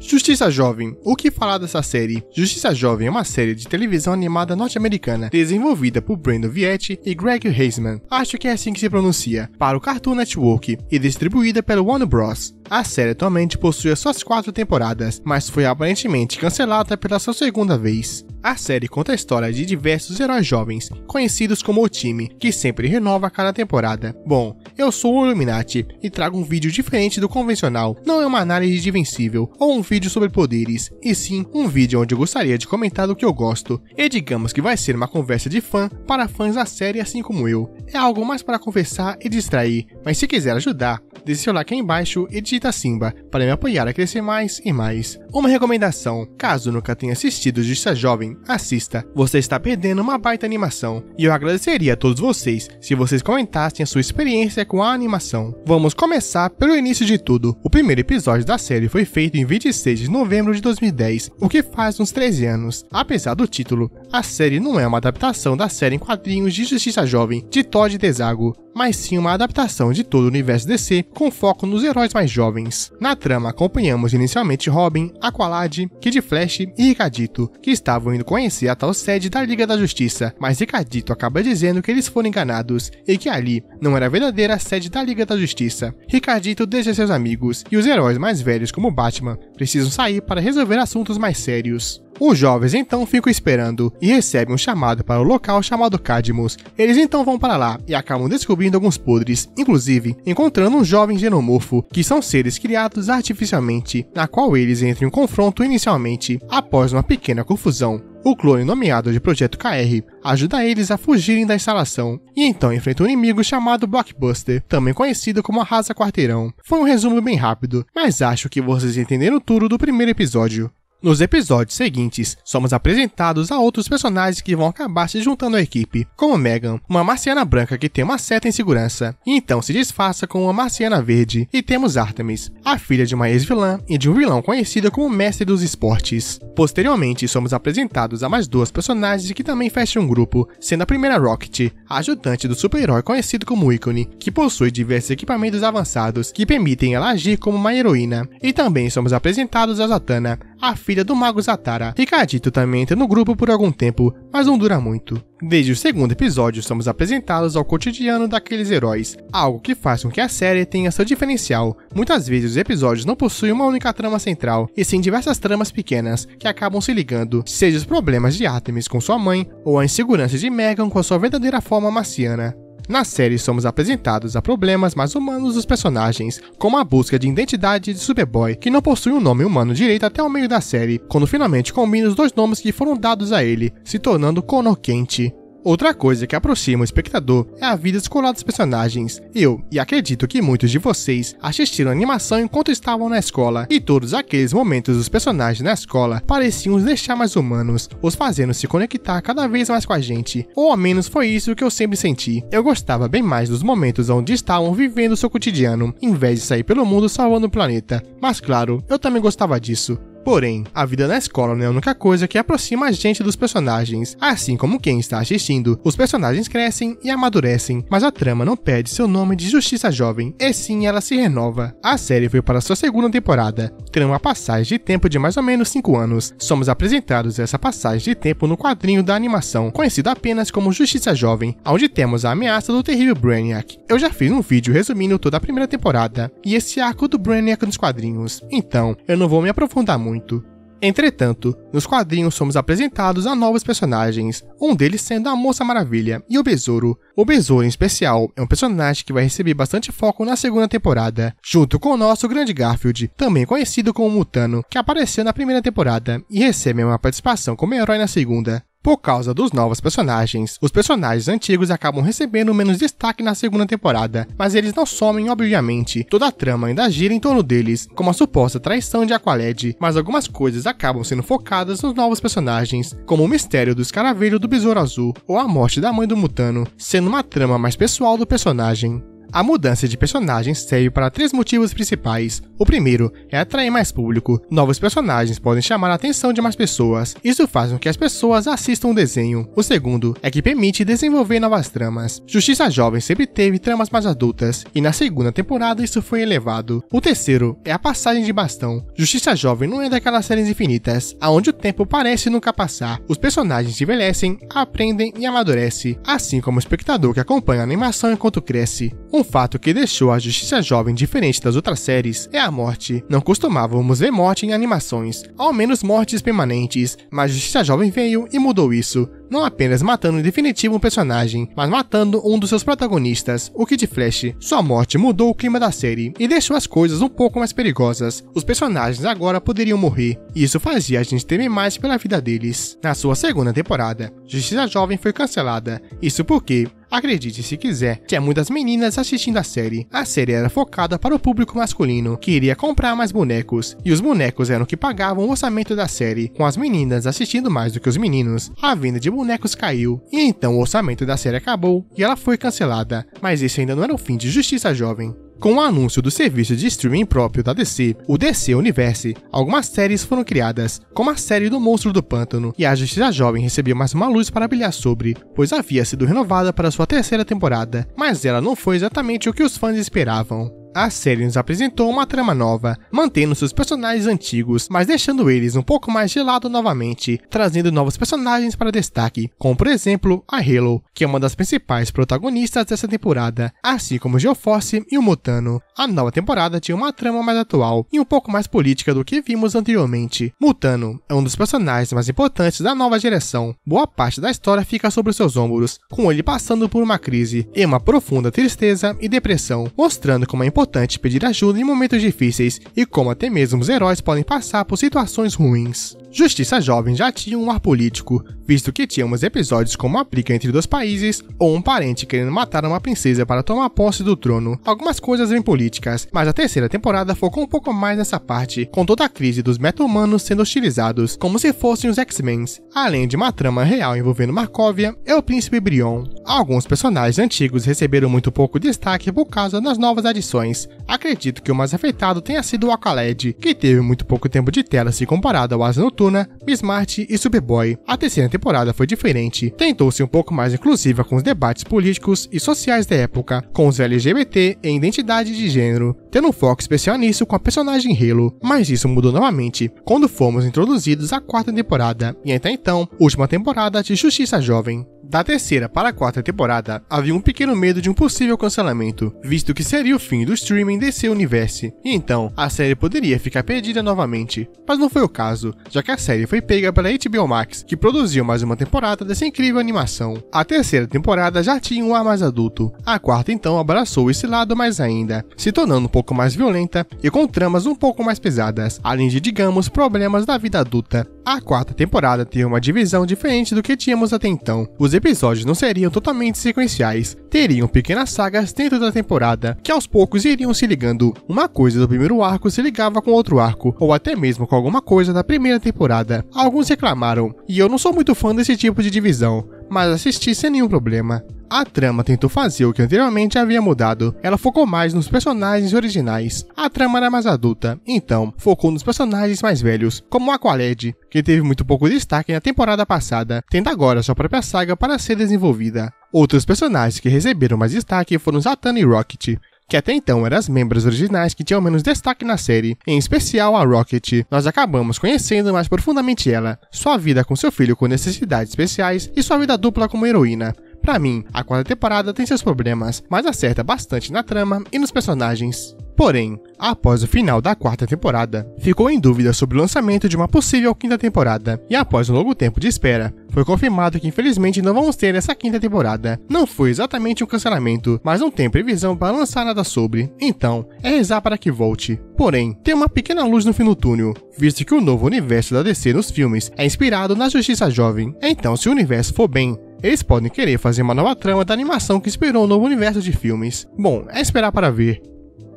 Justiça Jovem. O que falar dessa série? Justiça Jovem é uma série de televisão animada norte-americana, desenvolvida por Brandon Vietti e Greg Heisman, acho que é assim que se pronuncia, para o Cartoon Network e distribuída pelo Warner Bros. A série atualmente possui suas 4 temporadas, mas foi aparentemente cancelada pela sua segunda vez. A série conta a história de diversos heróis jovens, conhecidos como o time, que sempre renova a cada temporada. Bom, eu sou o Illuminati e trago um vídeo diferente do convencional, não é uma análise de Invencível ou um vídeo sobre poderes, e sim um vídeo onde eu gostaria de comentar do que eu gosto, e digamos que vai ser uma conversa de fã para fãs da série assim como eu. É algo mais para conversar e distrair, mas se quiser ajudar, deixe seu like aí embaixo e digita Simba para me apoiar a crescer mais e mais. Uma recomendação, caso nunca tenha assistido Justiça Jovem, assista, você está perdendo uma baita animação, e eu agradeceria a todos vocês se vocês comentassem a sua experiência com a animação. Vamos começar pelo início de tudo, o primeiro episódio da série foi feito em 26 de novembro de 2010, o que faz uns 13 anos. Apesar do título, a série não é uma adaptação da série em quadrinhos de Justiça Jovem de Todd Dezago, mas sim uma adaptação de todo o universo DC com foco nos heróis mais jovens. Na trama acompanhamos inicialmente Robin, Aqualad, Kid Flash e Ricardito, que estavam indo conhecer a tal sede da Liga da Justiça, mas Ricardito acaba dizendo que eles foram enganados e que ali não era a verdadeira sede da Liga da Justiça. Ricardito deixa seus amigos e os heróis mais velhos como Batman precisam sair para resolver assuntos mais sérios. Os jovens então ficam esperando e recebem um chamado para o local chamado Cadmus. Eles então vão para lá e acabam descobrindo alguns podres, inclusive encontrando um jovem genomorfo, que são seres criados artificialmente, na qual eles entram em confronto inicialmente, após uma pequena confusão. O clone nomeado de Projeto KR ajuda eles a fugirem da instalação e então enfrenta um inimigo chamado Blockbuster, também conhecido como Arrasa Quarteirão. Foi um resumo bem rápido, mas acho que vocês entenderam tudo do primeiro episódio. Nos episódios seguintes, somos apresentados a outros personagens que vão acabar se juntando à equipe, como Megan, uma marciana branca que tem uma certa insegurança, e então se disfarça com uma marciana verde, e temos Artemis, a filha de uma ex-vilã e de um vilão conhecido como Mestre dos Esportes. Posteriormente, somos apresentados a mais 2 personagens que também fecham um grupo, sendo a primeira Rocket, a ajudante do super-herói conhecido como Ícone, que possui diversos equipamentos avançados que permitem ela agir como uma heroína, e também somos apresentados a Zatanna, a filha do mago Zatara. Ricardito também entra no grupo por algum tempo, mas não dura muito. Desde o segundo episódio, somos apresentados ao cotidiano daqueles heróis, algo que faz com que a série tenha seu diferencial. Muitas vezes os episódios não possuem uma única trama central, e sim diversas tramas pequenas, que acabam se ligando, seja os problemas de Artemis com sua mãe, ou a insegurança de Megan com a sua verdadeira forma marciana. Na série, somos apresentados a problemas mais humanos dos personagens, como a busca de identidade de Superboy, que não possui um nome humano direito até o meio da série, quando finalmente combina os 2 nomes que foram dados a ele, se tornando Connor Kent. Outra coisa que aproxima o espectador é a vida escolar dos personagens. Eu, e acredito que muitos de vocês, assistiram a animação enquanto estavam na escola, e todos aqueles momentos dos personagens na escola pareciam os deixar mais humanos, os fazendo se conectar cada vez mais com a gente, ou ao menos foi isso que eu sempre senti. Eu gostava bem mais dos momentos onde estavam vivendo seu cotidiano, em vez de sair pelo mundo salvando o planeta. Mas claro, eu também gostava disso. Porém, a vida na escola não é a única coisa que aproxima a gente dos personagens. Assim como quem está assistindo, os personagens crescem e amadurecem, mas a trama não perde seu nome de Justiça Jovem, e sim ela se renova. A série foi para sua segunda temporada, tendo uma passagem de tempo de mais ou menos 5 anos. Somos apresentados a essa passagem de tempo no quadrinho da animação, conhecido apenas como Justiça Jovem, onde temos a ameaça do terrível Brainiac. Eu já fiz um vídeo resumindo toda a primeira temporada, e esse arco do Brainiac nos quadrinhos, então eu não vou me aprofundar muito. Entretanto, nos quadrinhos somos apresentados a novos personagens, um deles sendo a Moça Maravilha e o Besouro. O Besouro, em especial, é um personagem que vai receber bastante foco na segunda temporada, junto com o nosso grande Garfield, também conhecido como Mutano, que apareceu na primeira temporada e recebe uma participação como herói na segunda. Por causa dos novos personagens, os personagens antigos acabam recebendo menos destaque na segunda temporada, mas eles não somem obviamente, toda a trama ainda gira em torno deles, como a suposta traição de Aqualad, mas algumas coisas acabam sendo focadas nos novos personagens, como o mistério do escaravelho do Besouro Azul, ou a morte da mãe do Mutano, sendo uma trama mais pessoal do personagem. A mudança de personagens serve para três motivos principais. O primeiro é atrair mais público. Novos personagens podem chamar a atenção de mais pessoas. Isso faz com que as pessoas assistam o desenho. O segundo é que permite desenvolver novas tramas. Justiça Jovem sempre teve tramas mais adultas, e na segunda temporada isso foi elevado. O terceiro é a passagem de bastão. Justiça Jovem não é daquelas séries infinitas, aonde o tempo parece nunca passar. Os personagens envelhecem, aprendem e amadurecem, assim como o espectador que acompanha a animação enquanto cresce. Um fato que deixou a Justiça Jovem diferente das outras séries é a morte. Não costumávamos ver morte em animações, ao menos mortes permanentes, mas Justiça Jovem veio e mudou isso. Não apenas matando em definitivo um personagem, mas matando um dos seus protagonistas, o Kid Flash. Sua morte mudou o clima da série e deixou as coisas um pouco mais perigosas. Os personagens agora poderiam morrer, e isso fazia a gente temer mais pela vida deles. Na sua segunda temporada, Justiça Jovem foi cancelada. Isso porque, acredite se quiser, tinha muitas meninas assistindo a série. A série era focada para o público masculino, que iria comprar mais bonecos, e os bonecos eram que pagavam o orçamento da série, com as meninas assistindo mais do que os meninos. A venda de bonecos caiu, e então o orçamento da série acabou e ela foi cancelada, mas esse ainda não era o fim de Justiça Jovem. Com o anúncio do serviço de streaming próprio da DC, o DC Universe, algumas séries foram criadas, como a série do Monstro do Pântano, e a Justiça Jovem recebeu mais uma luz para brilhar sobre, pois havia sido renovada para sua terceira temporada, mas ela não foi exatamente o que os fãs esperavam. A série nos apresentou uma trama nova, mantendo seus personagens antigos, mas deixando eles um pouco mais de lado novamente, trazendo novos personagens para destaque, como por exemplo, a Halo, que é uma das principais protagonistas dessa temporada, assim como Geoforce e o Mutano. A nova temporada tinha uma trama mais atual e um pouco mais política do que vimos anteriormente. Mutano é um dos personagens mais importantes da nova geração. Boa parte da história fica sobre seus ombros, com ele passando por uma crise e uma profunda tristeza e depressão, mostrando como é importante pedir ajuda em momentos difíceis e como até mesmo os heróis podem passar por situações ruins. Justiça Jovem já tinha um ar político, visto que tínhamos episódios como a briga entre dois países ou um parente querendo matar uma princesa para tomar posse do trono. Algumas coisas bem políticas, mas a terceira temporada focou um pouco mais nessa parte, com toda a crise dos meta-humanos sendo hostilizados, como se fossem os X-Men, além de uma trama real envolvendo Markovia e o príncipe Brion. Alguns personagens antigos receberam muito pouco destaque por causa das novas adições. Acredito que o mais afetado tenha sido o Aqualad, que teve muito pouco tempo de tela se comparado ao Asa Noturna, Miss Marte e Superboy. A terceira temporada foi diferente, tentou-se um pouco mais inclusiva com os debates políticos e sociais da época, com os LGBT e identidade de gênero, tendo um foco especial nisso com a personagem Halo, mas isso mudou novamente quando fomos introduzidos à quarta temporada, e até então, última temporada de Justiça Jovem. Da terceira para a quarta temporada, havia um pequeno medo de um possível cancelamento, visto que seria o fim do streaming DC Universe, e então a série poderia ficar perdida novamente, mas não foi o caso, já que a série foi pega pela HBO Max, que produziu mais uma temporada dessa incrível animação. A terceira temporada já tinha um ar mais adulto, a quarta então abraçou esse lado mais ainda, se tornando um pouco mais violenta e com tramas um pouco mais pesadas, além de, digamos, problemas da vida adulta. A quarta temporada teve uma divisão diferente do que tínhamos até então. Os episódios não seriam totalmente sequenciais, teriam pequenas sagas dentro da temporada, que aos poucos iriam se ligando. Uma coisa do primeiro arco se ligava com outro arco, ou até mesmo com alguma coisa da primeira temporada. Alguns reclamaram, e eu não sou muito fã desse tipo de divisão, mas assisti sem nenhum problema. A trama tentou fazer o que anteriormente havia mudado, ela focou mais nos personagens originais. A trama era mais adulta, então focou nos personagens mais velhos, como o Aqualad, que teve muito pouco destaque na temporada passada, tendo agora sua própria saga para ser desenvolvida. Outros personagens que receberam mais destaque foram Zatanna e Rocket, que até então eram as membros originais que tinham menos destaque na série, em especial a Rocket. Nós acabamos conhecendo mais profundamente ela, sua vida com seu filho com necessidades especiais e sua vida dupla como heroína. Pra mim, a quarta temporada tem seus problemas, mas acerta bastante na trama e nos personagens. Porém, após o final da quarta temporada, ficou em dúvida sobre o lançamento de uma possível quinta temporada, e após um longo tempo de espera, foi confirmado que infelizmente não vamos ter essa quinta temporada. Não foi exatamente um cancelamento, mas não tem previsão para lançar nada sobre, então é rezar para que volte. Porém, tem uma pequena luz no fim do túnel, visto que o novo universo da DC nos filmes é inspirado na Justiça Jovem, então se o universo for bem, eles podem querer fazer uma nova trama da animação que inspirou o novo universo de filmes. Bom, é esperar para ver.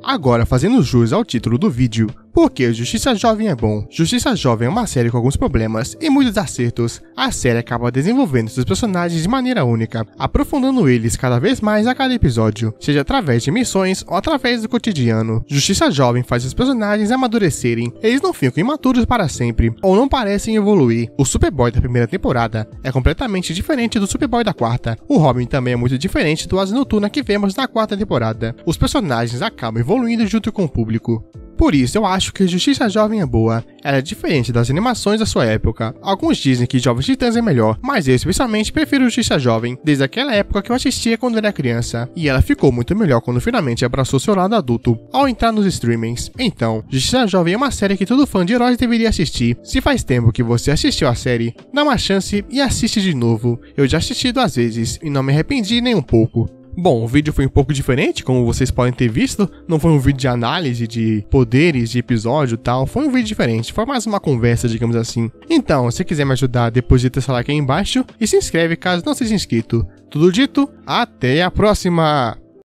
Agora, fazendo jus ao título do vídeo, Porque Justiça Jovem é bom. Justiça Jovem é uma série com alguns problemas e muitos acertos. A série acaba desenvolvendo seus personagens de maneira única, aprofundando eles cada vez mais a cada episódio, seja através de missões ou através do cotidiano. Justiça Jovem faz os personagens amadurecerem, eles não ficam imaturos para sempre, ou não parecem evoluir. O Superboy da primeira temporada é completamente diferente do Superboy da quarta. O Robin também é muito diferente do Asa Noturna que vemos na quarta temporada. Os personagens acabam evoluindo junto com o público. Por isso, eu acho que Justiça Jovem é boa. Ela é diferente das animações da sua época. Alguns dizem que Jovens Titãs é melhor, mas eu especialmente prefiro Justiça Jovem, desde aquela época que eu assistia quando era criança. E ela ficou muito melhor quando finalmente abraçou seu lado adulto, ao entrar nos streamings. Então, Justiça Jovem é uma série que todo fã de heróis deveria assistir. Se faz tempo que você assistiu a série, dá uma chance e assiste de novo. Eu já assisti 2 vezes e não me arrependi nem um pouco. Bom, o vídeo foi um pouco diferente, como vocês podem ter visto. Não foi um vídeo de análise de poderes, de episódio e tal. Foi um vídeo diferente, foi mais uma conversa, digamos assim. Então, se quiser me ajudar, deposita seu like aí embaixo e se inscreve caso não seja inscrito. Tudo dito, até a próxima!